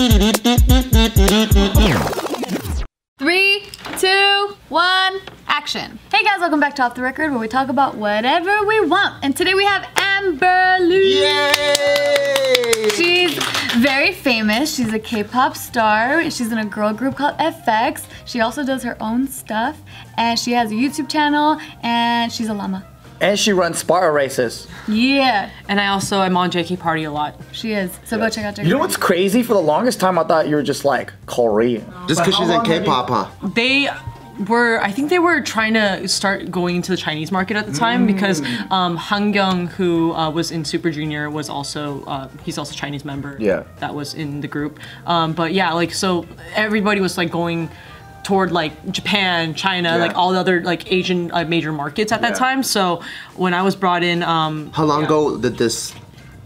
3, 2, 1, action. Hey guys, welcome back to Off The Record, where we talk about whatever we want. And today we have Amber Liu. Yay! She's very famous. She's a K-pop star. She's in a girl group called FX. She also does her own stuff. And she has a YouTube channel. And she's a llama. And she runs Sparta races. Yeah. And I also am on JK Party a lot. She is. So yes. Go check out JK Party. You know what's crazy? For the longest time, I thought you were just like Korean. No. Just because she's in K-pop, huh? They were, I think they were trying to start going into the Chinese market at the time because Han Kyung, who was in Super Junior, was also, he's also a Chinese member. Yeah. That was in the group. But yeah, like, so everybody was like going toward like Japan, China, like all the other like Asian major markets at that time. So when I was brought in, how long ago did this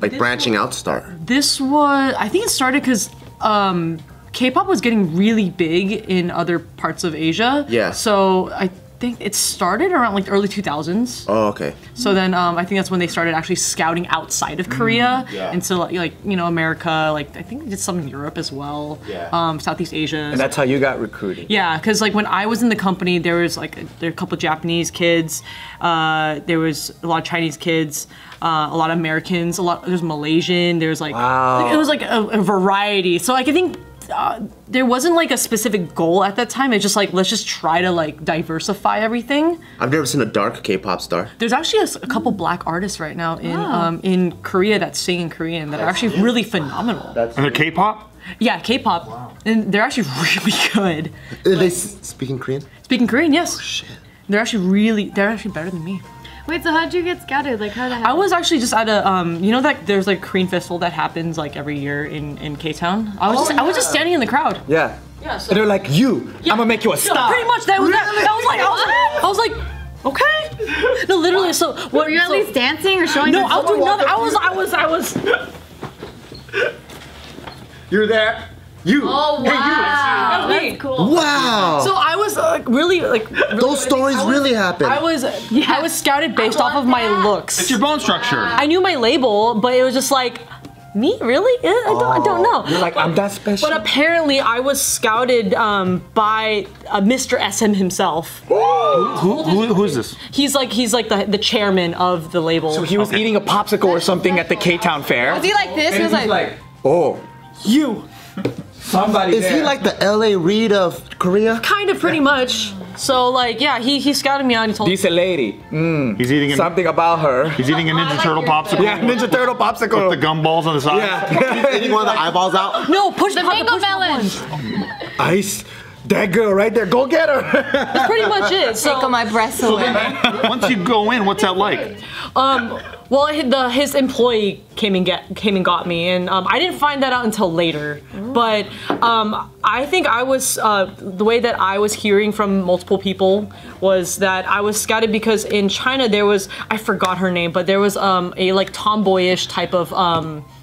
like branching out start? This was, I think it started because K-pop was getting really big in other parts of Asia. Yeah. So I think it started around like the early 2000s. Oh, okay. So then I think that's when they started actually scouting outside of Korea, and so like, you know, America, like I think they did some in Europe as well, Southeast Asia. And that's how you got recruited. Yeah, because like when I was in the company, there was like there were a couple of Japanese kids, there was a lot of Chinese kids, a lot of Americans, a lot there's Malaysian, there's like it was like a variety. So like I think there wasn't like a specific goal at that time. It's just like, let's just try to like diversify everything. I've never seen a dark K-pop star. There's actually a couple black artists right now in Korea that sing in Korean that are actually really phenomenal. That's and they're K-pop? Yeah, K-pop. Wow. And they're actually really good. Are they speaking Korean? Speaking Korean, yes. Oh, shit. They're actually really, they're actually better than me. Wait, so how'd you get scouted? Like, how'd that happen? I was actually just at a, you know that there's like a Korean festival that happens like every year in K-Town? I was just standing in the crowd. Yeah. Yeah, so. And they're like, you, I'm gonna make you a star. Pretty much, that was really? I was like, okay. No, literally, what? So. What, were you at least dancing or showing? No, I was doing nothing. I was. You're there. You. Oh, wow. Hey, you. That was me. That's cool. Wow. So I was like really like. Really, those stories really happened. I was scouted based off of my looks. It's your bone structure. Wow. I knew my label, but it was just like, me? Really? I don't know. You're like, I'm that special. But apparently I was scouted by Mr. SM himself. Who is this? He's like the chairman of the label. So he was eating a popsicle or something at the K-Town fair. Was he like this? And he was like, oh. You. Somebody is there. He like the LA Reid of Korea? Kind of, pretty much. So like, yeah, he scouted me out. He told me. This lady. He's eating something about her. He's eating a Ninja Turtle popsicle. Yeah, Ninja Turtle popsicle. With the gumballs on the side. Yeah. He's eating one of the eyeballs out. No, push the mango melon. Ice. That girl right there. Go get her. That's pretty much it. So, take my breath away. Once you go in, what's that like? Well, his employee came and got me, and I didn't find that out until later. But I think I was the way that I was hearing from multiple people was that I was scouted because in China there was, I forgot her name, but there was a like tomboyish type of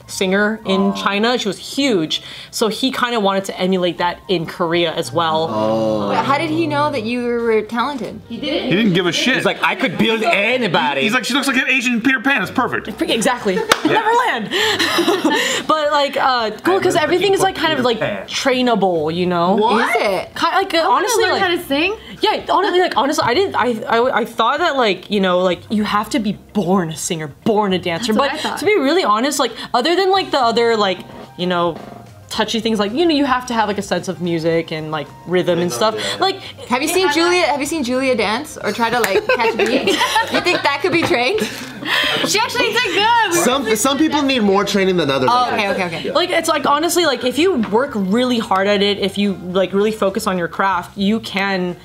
singer in China. She was huge, so he kind of wanted to emulate that in Korea as well. But how did he know that you were talented? He didn't give a shit. He's like, I could build anybody. He's like, she looks like an Asian Peter Pan. It's perfect. Exactly. Neverland. But like, cool, because everything is like kind of like trainable, you know? What? Is it? Like honestly, like how to sing? Yeah, honestly, like honestly, I thought that like, you know, like you have to be born a singer, born a dancer. That's but to be really honest, like other than like the other like, you know, touchy things, like, you know, you have to have like a sense of music and like rhythm and stuff. Like, have you seen Julia? Have you seen Julia dance or try to like catch a beat? You think that could be trained? She actually did good. Some people need more training than others. Oh, okay. Like it's like honestly, like if you work really hard at it, if you like really focus on your craft, you can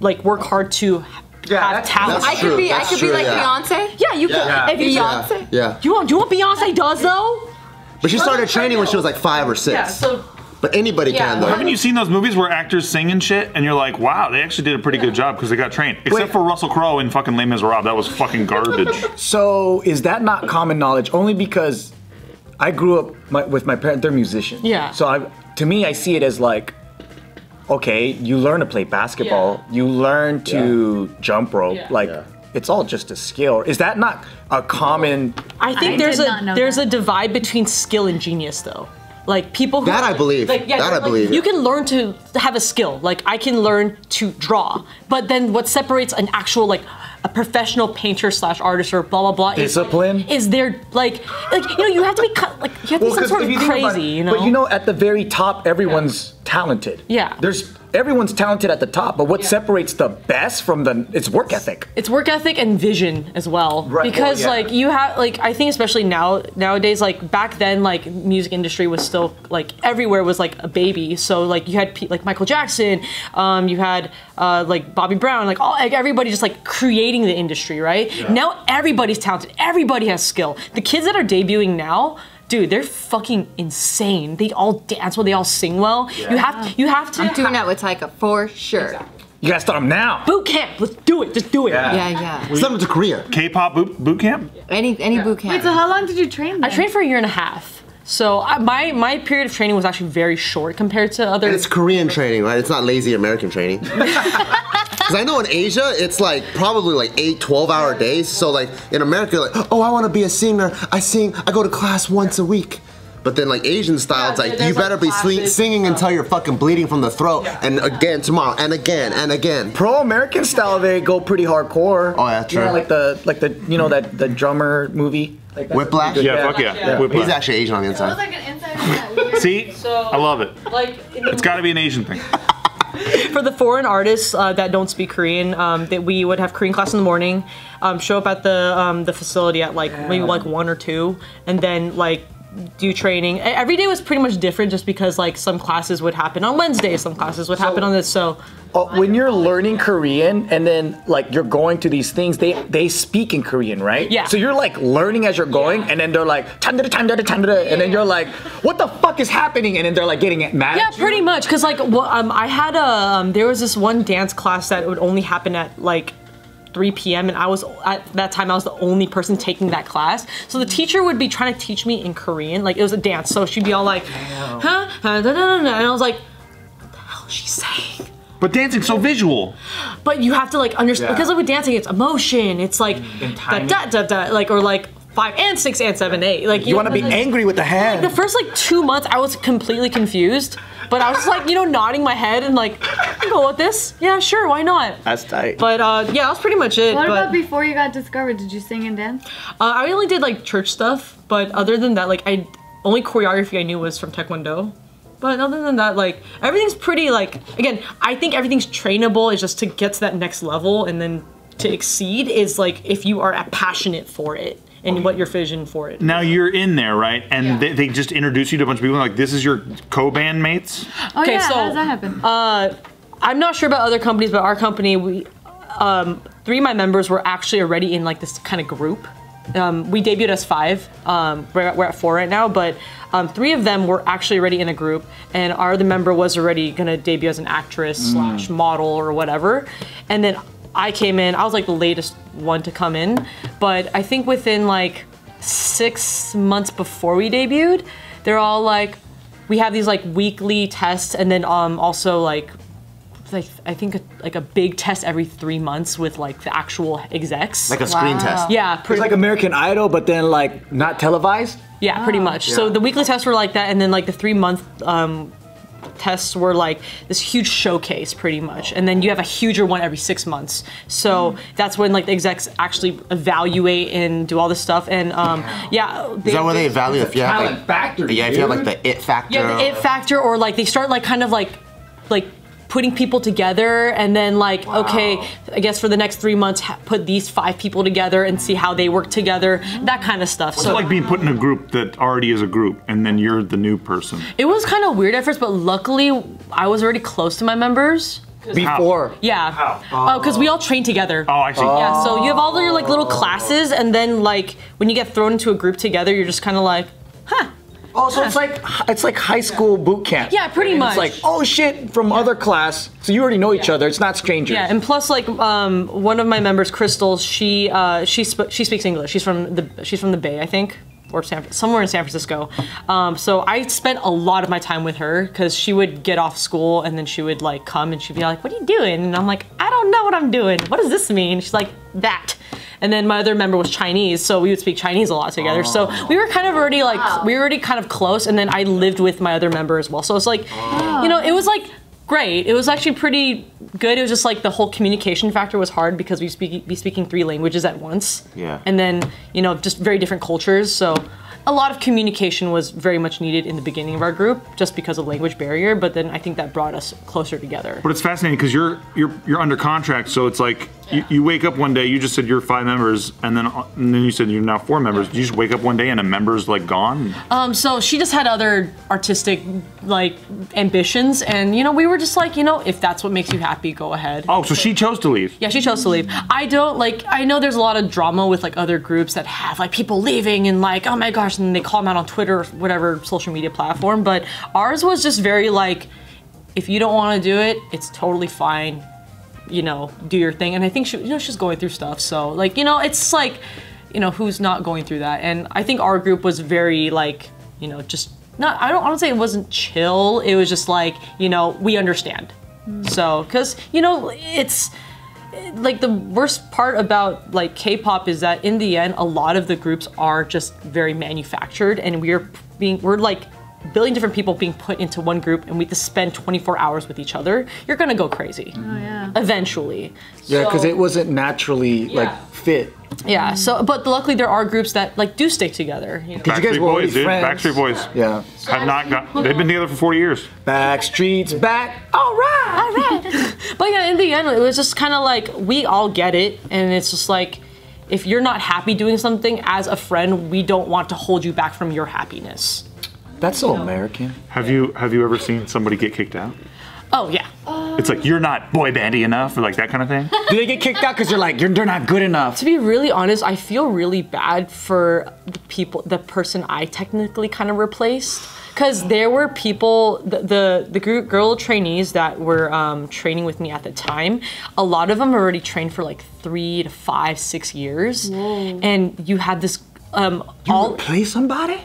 like work hard to. Yeah, that's I could be like Beyonce. Yeah, you could. Beyonce. Yeah. Do you know what Beyonce does though? But she started training when she was like 5 or 6. Yeah. So. But anybody can though. Haven't you seen those movies where actors sing and shit, and you're like, wow, they actually did a pretty good job because they got trained. Except for Russell Crowe in fucking Les Miserables, that was fucking garbage. So is that not common knowledge? Only because I grew up with my parents. They're musicians. Yeah. So to me, I see it as like. Okay, you learn to play basketball, you learn to jump rope, like it's all just a skill. Is that not a common? I think there's a divide between skill and genius though. Like people who that I believe. Like, yeah, that I believe. You can learn to have a skill. Like I can learn to draw, but then what separates an actual like a professional painter slash artist or blah blah blah discipline is their like you know you have to be like you have to be some sort of crazy it, you know. But you know at the very top everyone's talented. Yeah. There's. Everyone's talented at the top, but what separates the best from the it's work ethic. It's work ethic and vision as well, right? Because like you have like I think especially nowadays like back then like music industry was still like everywhere was like a baby. So like you had like Michael Jackson, you had like Bobby Brown, like all like, everybody just like creating the industry, right? Yeah. Now everybody's talented. Everybody has skill. The kids that are debuting now. Dude, they're fucking insane. They all dance well. They all sing well. Yeah. You have to. I'm doing that with Taika for sure. Exactly. You gotta start them now. Boot camp. Let's do it. Just do it. Yeah. Send them to Korea. K-pop boot camp. Any boot camp. Wait, so how long did you train? I trained for 1.5 years. So my period of training was actually very short compared to other. And it's Korean training, right? It's not lazy American training. Because I know in Asia, it's like probably like 8, 12-hour days. So like in America, like, oh, I want to be a singer. I sing, I go to class once a week. But then like Asian style, it's like you better like be singing until you're fucking bleeding from the throat. Yeah. And again tomorrow, and again, and again. Pro-American style, they go pretty hardcore. Oh yeah, true. You know, like the you know the drummer movie. Like Whiplash? Yeah, fuck yeah. Whiplash. He's actually Asian on the inside. It was like an inside See? So, I love it. Like, it's gotta be an Asian thing. For the foreign artists that don't speak Korean, that we would have Korean class in the morning, show up at the facility at like maybe like 1 or 2, and then like do training. Every day was pretty much different just because like some classes would happen on Wednesday, some classes would happen on this, so. When you're learning Korean and then like you're going to these things, they speak in Korean, right? Yeah. So you're like learning as you're going, and then they're like and then you're like, what the fuck is happening? And then they're like getting mad. Yeah, at you. Pretty much, because like I had a there was this one dance class that would only happen at like 3 p.m. and I was at that time I was the only person taking that class. So the teacher would be trying to teach me in Korean, like it was a dance. So she'd be all like, huh? And I was like, what the hell is she saying? But dancing's so visual. But you have to like understand because like with dancing, it's emotion. It's like da da da da, like or like 5 and 6 and 7 8. Like you want to be angry with the hand. Like, the first like 2 months, I was completely confused. But I was just like, you know, nodding my head and like, I'm cool with this. Yeah, sure, why not? That's tight. But yeah, that was pretty much it. What about before you got discovered? Did you sing and dance? I only did like church stuff, but other than that, like I only choreography I knew was from Taekwondo. But other than that, like everything's pretty like again, I think everything's trainable. It's just to get to that next level and then to exceed is like if you are passionate for it. And what your vision for it. Now you're in there, right? And they just introduce you to a bunch of people. Like this is your co-band mates. Oh yeah, so, how does that happen? I'm not sure about other companies, but our company, we, 3 of my members were actually already in like this kind of group. We debuted as 5. We're at 4 right now, but 3 of them were actually already in a group, and our other member was already gonna debut as an actress slash model or whatever, and then. I came in, I was like the latest one to come in, but I think within like 6 months before we debuted, they're all like, we have these like weekly tests and then also like, I think like a big test every 3 months with like the actual execs. Like a screen test. Yeah. It's like American Idol, but then like not televised? Yeah, pretty much. Yeah. So the weekly tests were like that and then like the 3 month, tests were like this huge showcase pretty much and then you have a huger one every 6 months so that's when like the execs actually evaluate and do all this stuff and is that where they evaluate if you have like factor, if you have like the it factor the it factor or like they start like kind of like putting people together and then like okay I guess for the next 3 months put these 5 people together and see how they work together that kind of stuff. So it's like being put in a group that already is a group and then you're the new person. It was kind of weird at first but luckily I was already close to my members. Before? Yeah. Oh, because we all train together. Oh, I see. Yeah, so you have all your like little classes and then like when you get thrown into a group together you're just kind of like huh. Oh, so it's like high school boot camp. Yeah, pretty much. It's like, oh shit, from other class, so you already know each other, it's not strangers. Yeah, and plus like one of my members, Crystal, she speaks English. She's from the Bay, I think, or somewhere in San Francisco. So I spent a lot of my time with her because she would get off school and then she would like come and she'd be like, what are you doing? And I'm like, I don't know what I'm doing. What does this mean? She's like, that. And then my other member was Chinese, so we would speak Chinese a lot together. So we were kind of already like, we were already kind of close, and then I lived with my other member as well. So it's like, you know, it was like great. It was actually pretty good. It was just like the whole communication factor was hard because we'd be speaking 3 languages at once. Yeah. And then, you know, just very different cultures. So a lot of communication was very much needed in the beginning of our group just because of language barrier, but then I think that brought us closer together. But it's fascinating because you're under contract, so it's like you wake up one day, you just said you're 5 members, and then you said you're now 4 members. Yeah. Did you just wake up one day and a member's like gone? So she just had other artistic like ambitions, and you know, we were just like, you know, if that's what makes you happy, go ahead. Oh, so she chose to leave. Yeah, she chose to leave. I don't like, I know there's a lot of drama with like other groups that have like people leaving and like, oh my gosh, and they call them out on Twitter or whatever social media platform, but ours was just very like, if you don't want to do it, it's totally fine. You know, do your thing. And I think she, you know, she's going through stuff. So like, you know, it's like, you know, who's not going through that? And I think our group was very like, you know, just not, I don't say it wasn't chill. It was just like, you know, we understand. So, cause you know, it's like the worst part about like K-pop is that in the end, a lot of the groups are just very manufactured, and we're like, a billion different people being put into one group, and we just spend 24 hours with each other. You're gonna go crazy, eventually. Yeah, because so, it wasn't naturally like fit. Yeah. So, but luckily there are groups that like do stick together. You know? Backstreet Boys, dude. Backstreet Boys. Yeah. Have not got. They've been together for 40 years. Backstreet's back. All right. All right. But yeah, in the end, it was just kind of like we all get it, and it's just like, if you're not happy doing something, as a friend, we don't want to hold you back from your happiness. That's so American. Have you ever seen somebody get kicked out? Oh yeah. It's like, you're not boy bandy enough, or like that kind of thing. Do they get kicked out because you're like, they're not good enough? To be really honest, I feel really bad for the people, the person I technically kind of replaced, because there were people, the group girl trainees that were training with me at the time. A lot of them already trained for like 3 to 5, 6 years, and you had this. You replace somebody?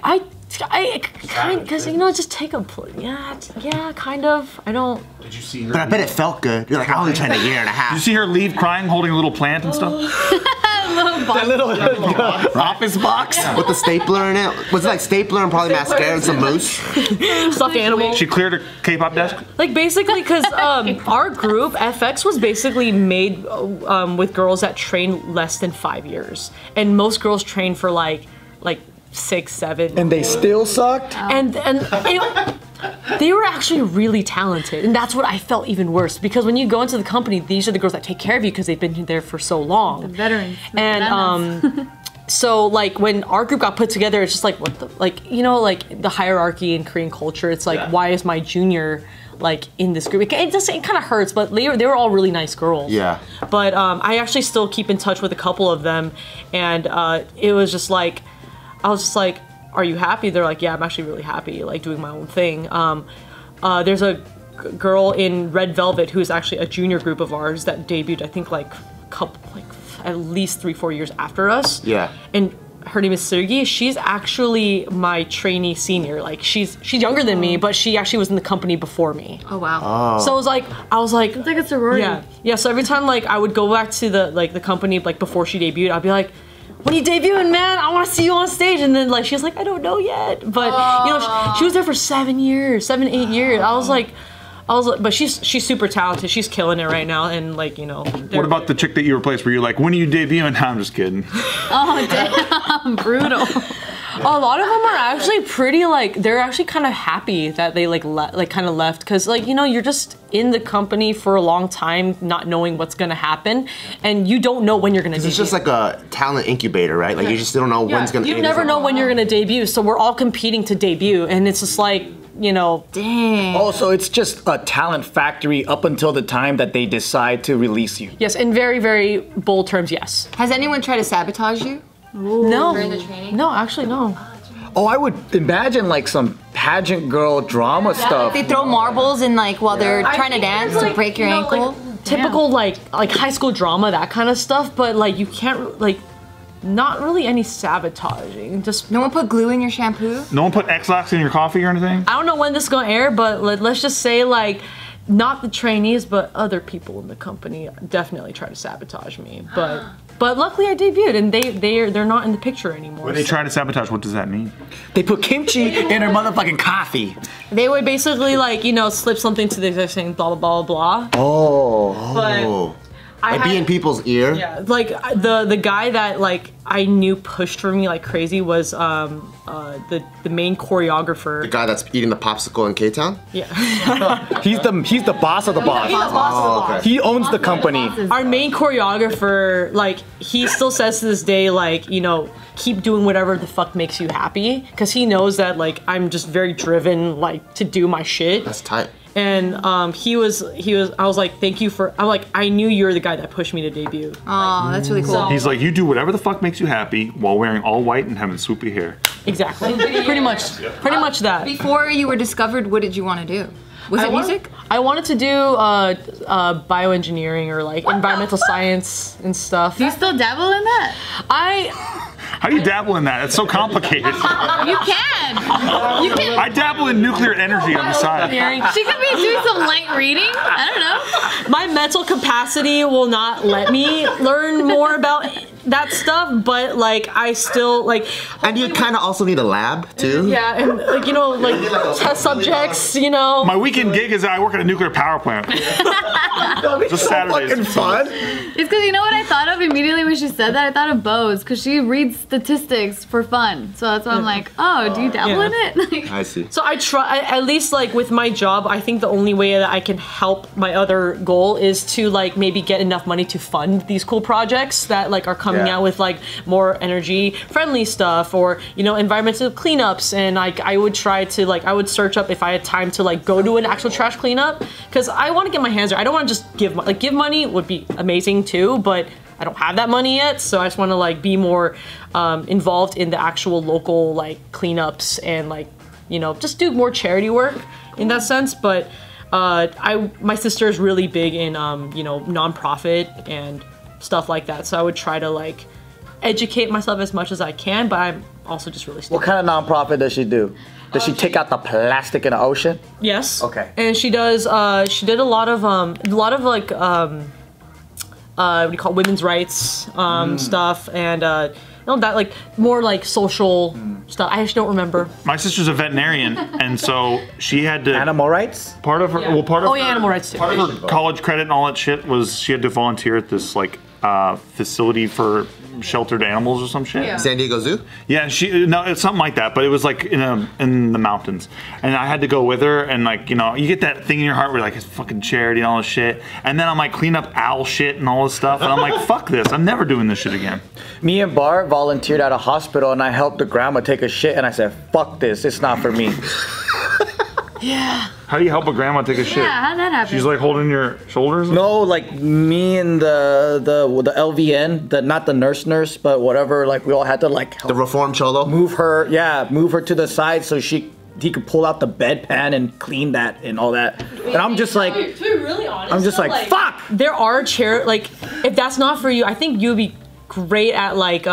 I kind of, because you know, just take a kind of. I don't. Did you see her? But I bet it felt good. You're like, I only tried a year and a half. Did you see her leave crying, holding a little plant and stuff? That little office box with the stapler in it. Was it like stapler and probably mascara and some moose? Stuffed animal. She cleared her K-pop desk. Like basically, because our group FX was basically made with girls that trained less than 5 years, and most girls trained for like 6, 7, and they still sucked. And they were actually really talented, and that's what I felt even worse, because when you go into the company, these are the girls that take care of you because they've been there for so long. The veterans. And so like when our group got put together, it's just like, what the, like, you know, like the hierarchy in Korean culture. It's like, why is my junior like in this group? It kind of hurts, but they were all really nice girls. Yeah. But I actually still keep in touch with a couple of them, and it was just like, I was just like, are you happy? They're like, yeah, I'm actually really happy, like doing my own thing. There's a girl in Red Velvet who's actually a junior group of ours that debuted, I think like a couple, like at least 3, 4 years after us. Yeah. And her name is Seulgi. She's actually my trainee senior. Like she's younger than me, but she actually was in the company before me. Oh wow. Oh. So it was like, it's like a sorority. Yeah. Yeah. So every time like I would go back to the company like before she debuted, I'd be like, when are you debuting, man? I want to see you on stage. And then like, she was like, I don't know yet. But you know, she was there for 7 years, 7, 8 years. I was like, but she's super talented. She's killing it right now. And like, you know. What about the chick that you replaced? Were you like, when are you debuting? I'm just kidding. Oh damn, brutal. A lot of them are actually pretty like, they're actually kind of happy that they like kind of left, because like, you know, you're just in the company for a long time not knowing what's gonna happen, and you don't know when you're gonna debut. It's just like a talent incubator, right? Like you just don't know when's gonna, you never know when you're gonna debut, so we're all competing to debut, and it's just like, you know, dang. Also, it's just a talent factory up until the time that they decide to release you. Yes, in very, very bold terms, yes. Has anyone tried to sabotage you? Ooh. No. During the training? No, actually, no. Oh, I would imagine like some pageant girl drama stuff. They throw marbles and like while they're trying to dance to break your ankle. Like, typical like high school drama, that kind of stuff. But like you can't like, not really any sabotaging. Just no one put glue in your shampoo. No one put X-Lax in your coffee or anything. I don't know when this is gonna air, but let's just say like, not the trainees, but other people in the company definitely try to sabotage me. But But luckily I debuted, and they're not in the picture anymore. When they try to sabotage, what does that mean? They put kimchi in her motherfucking coffee. They would basically, like, you know, slip something to the executive saying blah, blah, blah, blah. Oh. But I'd be in people's ear? Yeah, like, the guy that, like, I knew pushed for me like crazy was the main choreographer. The guy that's eating the popsicle in K-Town? Yeah. he's the boss of the boss. He's the boss of the boss. He owns the company. Our main choreographer, like, he still says to this day, like, you know, keep doing whatever the fuck makes you happy. Because he knows that, like, I'm just very driven, like, to do my shit. That's tight. And I was like, thank you for, I'm like, I knew you were the guy that pushed me to debut. Oh, like, that's really cool. So, he's like, you do whatever the fuck makes you happy while wearing all white and having swoopy hair. Exactly. Pretty much. Yeah. Pretty much that. Before you were discovered, what did you want to do? Was it music? I wanted to do bioengineering or like environmental science and stuff. Do you still dabble in that? How do you dabble in that? It's so complicated. You can. I dabble in nuclear energy on the side. She could be doing some light reading. I don't know. My mental capacity will not let me learn more about that stuff, but like I still like. And you kind of also need a lab too. Yeah, and like, you know, like test subjects, you know. My weekend gig is I work at a nuclear power plant. Just Saturdays. Fucking fun. It's because, you know what I thought of immediately when she said that? I thought of Bose, because she reads statistics for fun. So that's why I'm like, oh, do you dabble in it? I see. So I try, at least like with my job, I think the only way that I can help my other goal is to like maybe get enough money to fund these cool projects that like are coming out with like more energy friendly stuff, or, you know, environmental cleanups. And like I would try to like, I would search up if I had time to like go to an actual trash cleanup, because I want to get my hands dirty. I don't want to just give, like, give money would be amazing too, but I don't have that money yet, so I just want to like be more involved in the actual local like cleanups and like, you know, just do more charity work in that sense. But my sister is really big in you know, nonprofit and stuff like that, so I would try to like educate myself as much as I can. But I'm also just really stupid. What kind of nonprofit does she do? Does she take out the plastic in the ocean? Yes. Okay. And she does. She did a lot of what do you call, women's rights stuff, and you know, that like more like social stuff. I just don't remember. My sister's a veterinarian, and so she had to animal rights. Part of her animal rights too. Part of her college credit and all that shit was she had to volunteer at this like facility for sheltered animals or some shit. Yeah. San Diego Zoo? Yeah, it's something like that, but it was like in the mountains. And I had to go with her, and like, you know, you get that thing in your heart where like it's fucking charity and all this shit. And then I'm like clean up owl shit and all this stuff, and I'm like, fuck this, I'm never doing this shit again. Me and Bart volunteered at a hospital, and I helped the grandma take a shit, and I said, fuck this, it's not for me. Yeah. How do you help a grandma take a shit? Yeah, how'd that happen? She's like holding your shoulders? No, like me and the LVN, not the nurse, but whatever, like we all had to like help. The reform cholo? Move her to the side so he could pull out the bedpan and clean that and all that. And I'm just like, to be really honest, I'm just like, fuck! There are like, if that's not for you, I think you'd be great at like,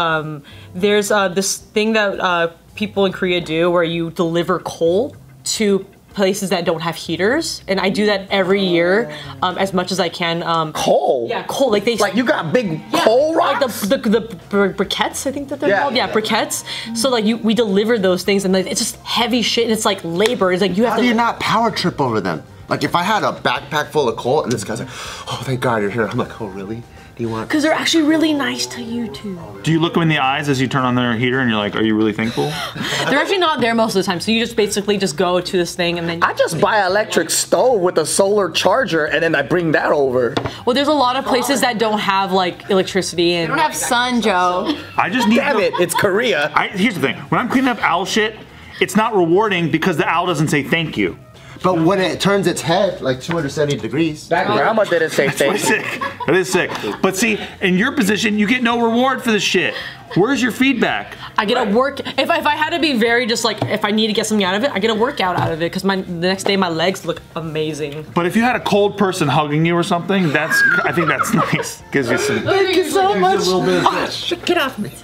there's this thing that people in Korea do where you deliver coal to places that don't have heaters, and I do that every year as much as I can. Coal? Yeah, coal. Like you got big coal rocks? Like the briquettes, I think that they're called. Yeah, briquettes. So like we deliver those things, and like, it's just heavy shit, and it's like labor. It's like you have How do you not power trip over them? Like if I had a backpack full of coal, and this guy's like, oh, thank God you're here. I'm like, oh, really? Because they're actually really nice to you too. Do you look them in the eyes as you turn on their heater and you're like, are you really thankful? They're actually not there most of the time, so you just basically just go to this thing and then- I just buy an electric stove with a solar charger and then I bring that over. Well, there's a lot of places that don't have like electricity and- They don't have sun, Joe. I just need- Damn it, it's Korea. Here's the thing, when I'm cleaning up owl shit, it's not rewarding because the owl doesn't say thank you. But when it turns its head like 270 degrees. That grandma didn't say thank you. That is sick. But see, in your position, you get no reward for this shit. Where's your feedback? I get a work, if I had to be very just like, if I need to get something out of it, I get a workout out of it, because the next day my legs look amazing. But if you had a cold person hugging you or something, that's, I think that's nice. Gives you some. Thank you so much. Get off me.